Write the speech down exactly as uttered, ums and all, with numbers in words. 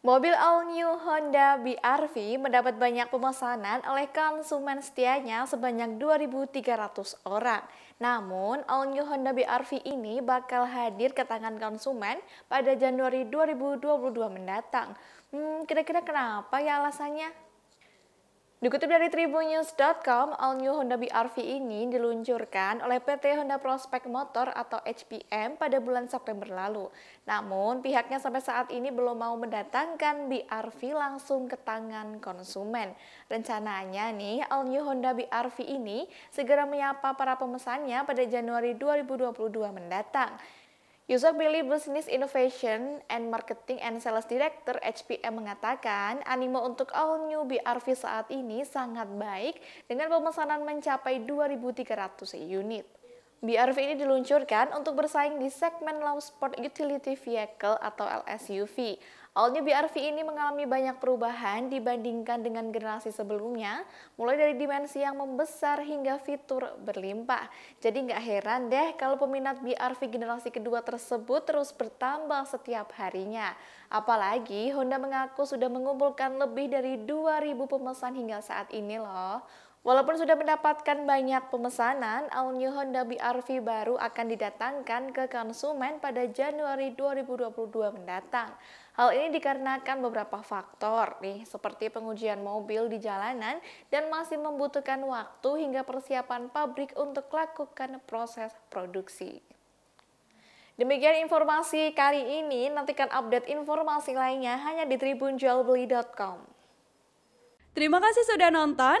Mobil all-new Honda B R V mendapat banyak pemesanan oleh konsumen setianya sebanyak dua ribu tiga ratus orang. Namun, all-new Honda B R V ini bakal hadir ke tangan konsumen pada Januari dua ribu dua puluh dua mendatang. Hmm, kira-kira kenapa ya alasannya? Dikutip dari Tribunnews dot com, all new Honda B R V ini diluncurkan oleh P T Honda Prospect Motor atau H P M pada bulan September lalu. Namun, pihaknya sampai saat ini belum mau mendatangkan B R V langsung ke tangan konsumen. Rencananya nih, all new Honda B R V ini segera menyapa para pemesannya pada Januari dua ribu dua puluh dua mendatang. Yusak Billy, Business Innovation and Marketing and Sales Director H P M mengatakan, animo untuk all new B R V saat ini sangat baik dengan pemesanan mencapai dua ribu tiga ratus unit. B R V ini diluncurkan untuk bersaing di segmen low sport utility vehicle atau L S U V. All new B R V ini mengalami banyak perubahan dibandingkan dengan generasi sebelumnya, mulai dari dimensi yang membesar hingga fitur berlimpah. Jadi nggak heran deh kalau peminat B R V generasi kedua tersebut terus bertambah setiap harinya. Apalagi Honda mengaku sudah mengumpulkan lebih dari dua ribu pemesan hingga saat ini loh. Walaupun sudah mendapatkan banyak pemesanan, all new Honda B R V baru akan didatangkan ke konsumen pada Januari dua ribu dua puluh dua mendatang. Hal ini dikarenakan beberapa faktor nih, seperti pengujian mobil di jalanan dan masih membutuhkan waktu hingga persiapan pabrik untuk lakukan proses produksi. Demikian informasi kali ini, nantikan update informasi lainnya hanya di tribun jual beli dot com. Terima kasih sudah nonton.